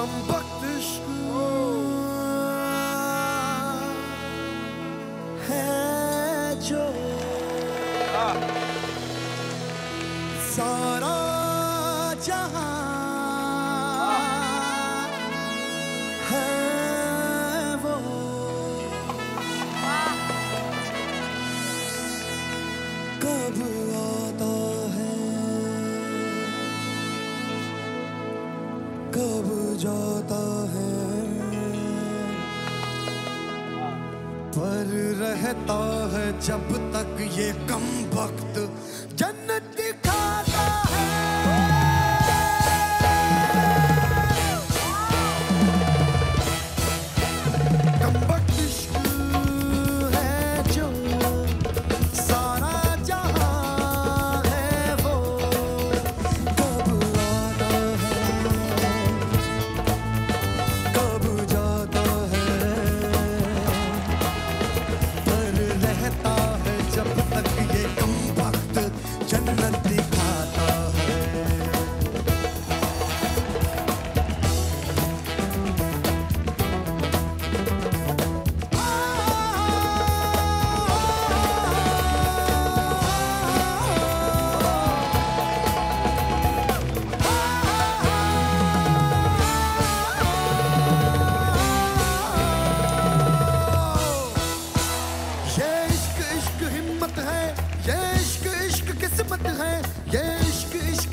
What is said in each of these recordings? कमबख्त है जो सारा जहां है वो कब आता है कब जाता है पर रहता है जब तक ये कमबख्त जन्नत दिखाता है कमबख्त इश्क़ है जो सारा जहां है वो कब आता है कब जाता है पर रहता है जब तक ये कमबख्त जन्नत दिखाता है ये इश्क इश्क हिम्मत है ये इश्क इश्क किस्मत है ये इश्क इश्क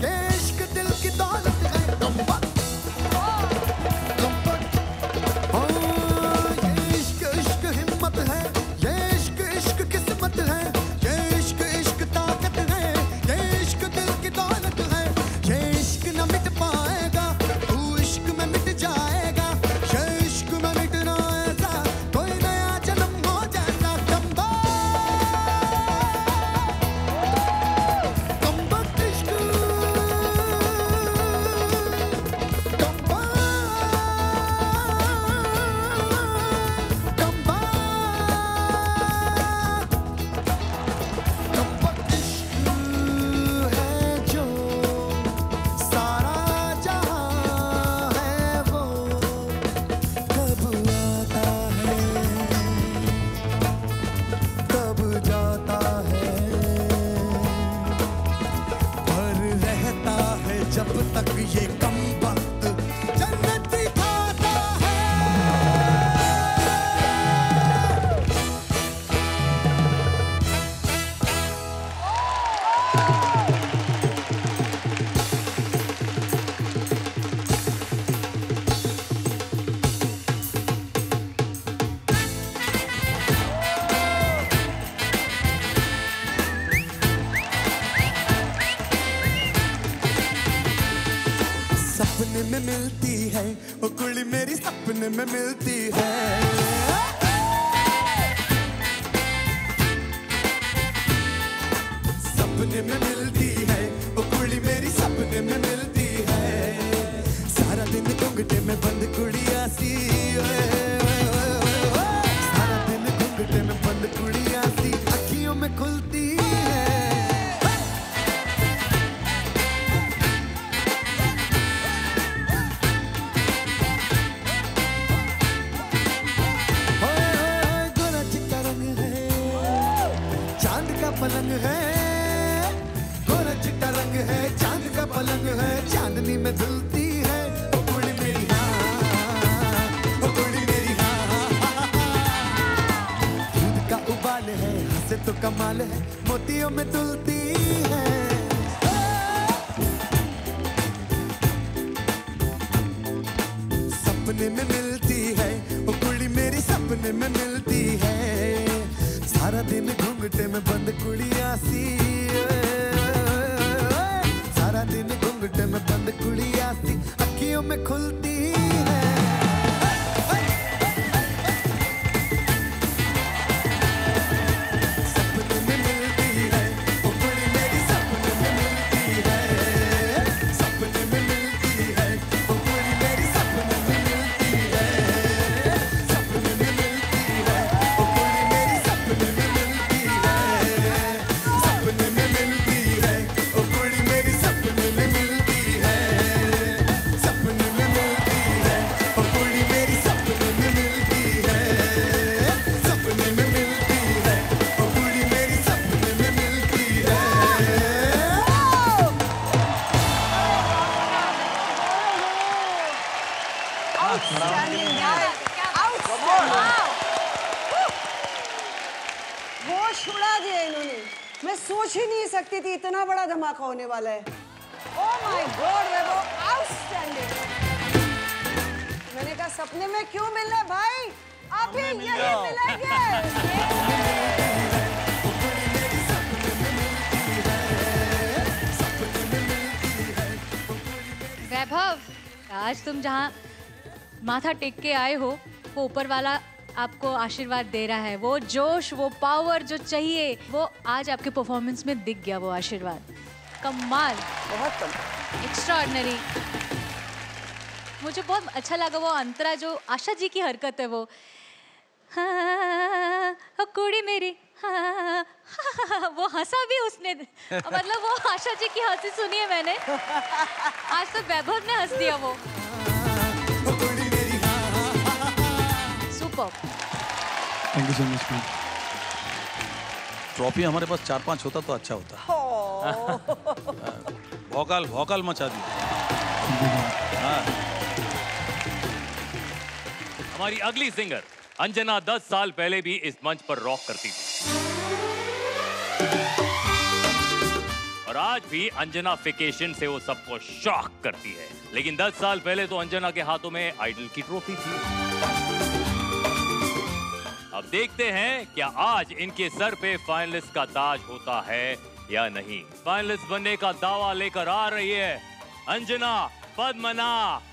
ये इश्क दिल की दौलत है ये इश्क इश्क हिम्मत है ये इश्क इश्क किस्मत है ये इश्क इश्क ताकत है ये इश्क दिल की दौलत है ये इश्क न मिट पाएगा तू इश्क में मिट जाएगा ये इश्क में मिटना ऐसा कोई नया जन्म हो जाएगा कमबख्त इश्क़ कमबख्त इश्क़ है जो सारा जहां है वो कब आता है कब जाता है पर रहता है जब तक ये कमबख्त जन्नत दिखाता है सपने में मिलती है वो कुड़ी मेरी सपने में मिलती है सपने में मिलती है वो कुड़ी मेरी सपने में मिलती है सारा दिन घूंघटे में बंद कुड़िया सी सारा दिन घूंघटे में बंद कुड़िया सी अखियों में खुलती है ओए गोरा चिट्टा रंग है चांद का पलंग है गोरा चिट्टा रंग है चांद का पलंग है चांदनी में धुलती है ओ कुड़ी मेरी हाँ ओ कुड़ी मेरी हाँ दूध का उबाल है हंसे तो कमाल है मोतियों में धुलती है सपने में मिलती है वो कुड़ी मेरी सपने में मिलती है सारा दिन घूंघटे में बंद कुड़िया सी सारा दिन घूंघटे में बंद कुड़िया सी अखियों में खुलती है सपने में मिलती है वो कुड़ी मेरी सपने में मिलती है सपने में मिलती है वो कुड़ी मेरी सपने में मिलती है सपने में मिलती है वो कुड़ी मेरी सपने में मिलती है सपने में मिलती है वो कुड़ी मेरी सपने में मिलती है सपने छोड़ा दिया इन्होंने। मैं सोच ही नहीं सकती थी इतना बड़ा धमाका होने वाला है। Oh my God, वो outstanding। मैंने कहा सपने में क्यों मिलना है भाई? आप ही यही मिलेंगे। वैभव, आज तुम जहाँ माथा टेक के आए हो, वो ऊपर वाला आपको आशीर्वाद दे रहा है। वो जोश, वो पावर जो चाहिए, वो आज आपके परफॉर्मेंस में दिख गया। वो आशीर्वाद कमाल, बहुत कमाल, एक्स्ट्राऑर्डिनरी। मुझे बहुत अच्छा लगा वो अंतरा जो आशा जी की हरकत है वो। हाँ ओ कुड़ी मेरी, हाँ वो हंसा भी उसने, मतलब वो आशा जी की हंसी सुनी है मैंने आज तक। वैभव ने हंस दिया वो। Super, thank you so much. Trophy हमारे पास 4-5 होता तो अच्छा होता। भौकाल भौकाल मचा दी। हमारी अगली सिंगर अंजना 10 साल पहले भी इस मंच पर रॉक करती थी और आज भी अंजना फिकेशन से वो सबको शॉक करती है। लेकिन 10 साल पहले तो अंजना के हाथों में आइडल की ट्रॉफी थी। अब देखते हैं क्या आज इनके सर पे फाइनलिस्ट का ताज होता है या नहीं। फाइनलिस्ट बनने का दावा लेकर आ रही है Anjana Padmanath.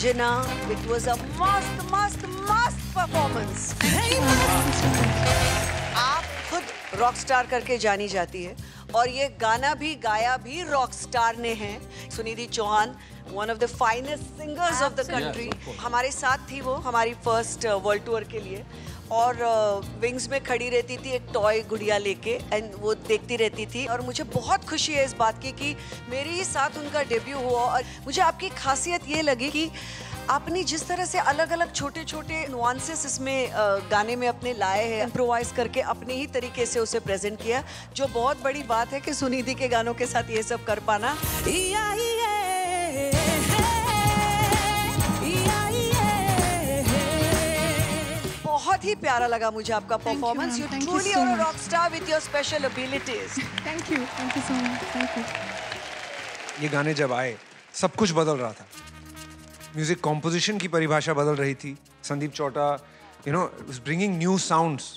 Anjana. It was a must performance. Very must. आप खुद रॉकस्टार करके जानी जाती है और ये गाना भी गाया भी रॉकस्टार ने हैं. Sunidhi Chauhan, one of the finest singers of the country. हमारे साथ थी वो हमारी first world tour के लिए. और विंग्स में खड़ी रहती थी एक टॉय गुड़िया लेके एंड वो देखती रहती थी. और मुझे बहुत खुशी है इस बात की कि मेरे ही साथ उनका डेब्यू हुआ. और मुझे आपकी खासियत ये लगी कि आपने जिस तरह से अलग-अलग छोटे-छोटे नुआंसेस इसमें गाने में अपने लाए हैं, इम्प्रोवाइज करके अपने ही तरीके से उसे प्रेजेंट किया, जो बहुत बड़ी बात है कि सुनिधि के गानों के साथ ये सब कर पाना. बहुत ही प्यारा लगा मुझे आपका performance. You truly are a rock star with your special abilities. Thank you so much. Thank you. ये गाने जब आए सब कुछ बदल रहा था. म्यूजिक कॉम्पोजिशन की परिभाषा बदल रही थी. Sandeep Chowta, you know, was bringing new sounds.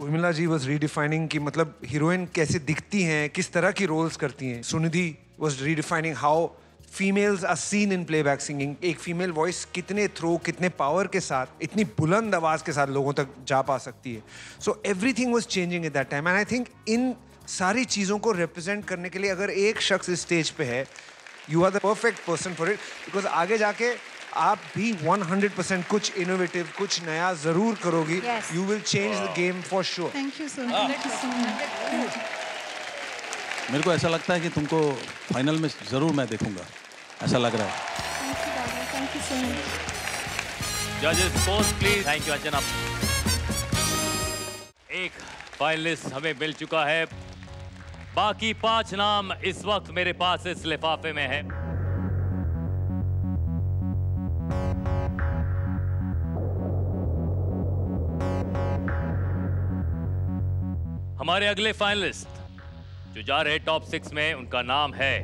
Urmila ji was redefining कि मतलब हीरोइन कैसे दिखती हैं, किस तरह की रोल्स करती हैं. Sunidhi was redefining how females are seen in playback singing. एक फीमेल वॉइस कितने थ्रो, कितने पावर के साथ, इतनी बुलंद आवाज़ के साथ लोगों तक जा पा सकती है. So everything was changing at that time. And I think इन सारी चीज़ों को रिप्रेजेंट करने के लिए अगर एक शख्स इस स्टेज पे है, you are the perfect person for it. Because आगे जाके आप भी 100% कुछ इनोवेटिव, कुछ नया ज़रूर करोगी. You will change the game for sure. Thank you so much. मेरे को ऐसा लगता है कि तुमको फाइनल में ज़रूर मैं देखूंगा, ऐसा लग रहा है. Thank you so much. जजेस post please. Thank you Anjana. एक फाइनलिस्ट हमें मिल चुका है. बाकी 5 नाम इस वक्त मेरे पास इस लिफाफे में है. हमारे अगले फाइनलिस्ट जो जा रहे टॉप 6 में, उनका नाम है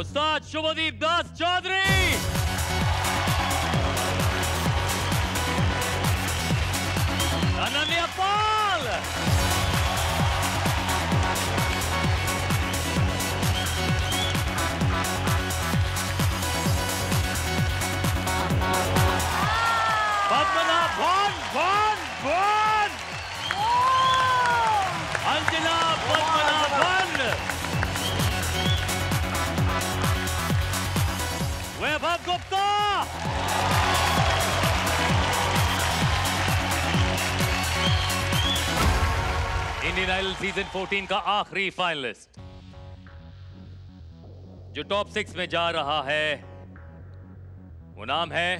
Ustad Shubhdeep Das Chowdhury. Ananya Pal, Padmanath, Anjana Padmanathan. Vaibhav Gupta, Indian Idol season 14 का आखिरी फाइनलिस्ट जो टॉप 6 में जा रहा है, वो नाम है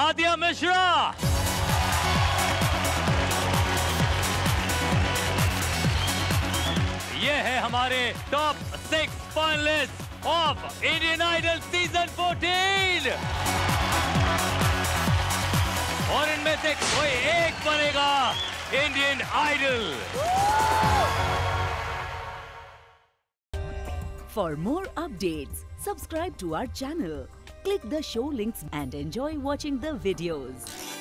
आद्या मिश्रा. ये है हमारे top 6 finalist of Indian Idol season 14. और इनमें से कोई एक बनेगा Indian Idol. For more updates, subscribe to our channel. Click the show links and enjoy watching the videos.